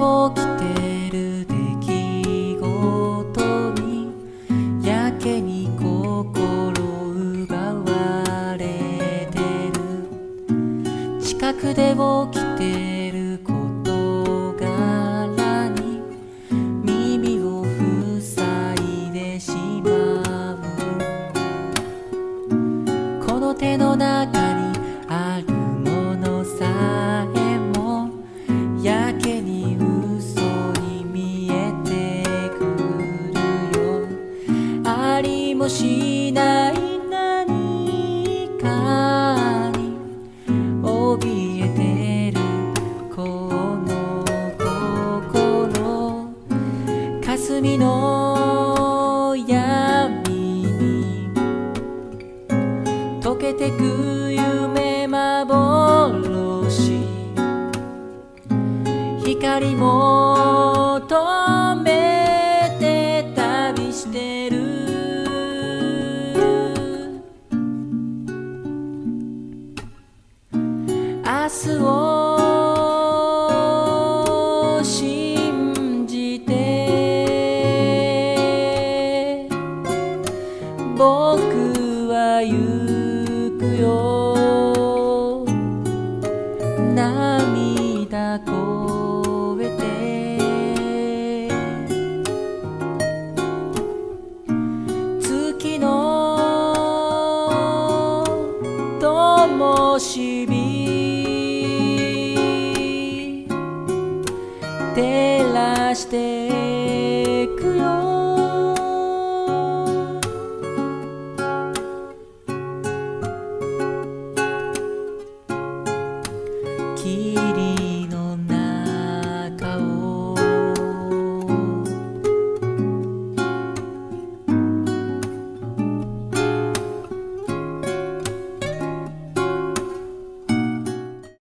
を着てる出来事にやけに心奪われてる。近くで起きてる事柄に耳を塞いでしまう。この手の中にあるものさえもやけに嘘に見えてくるよ。ありもしない何かに怯えてるこの心、霞の闇に溶けてく夢幻、光求めて旅してる。明日を信じて僕は行くよ。涙こえて月の灯火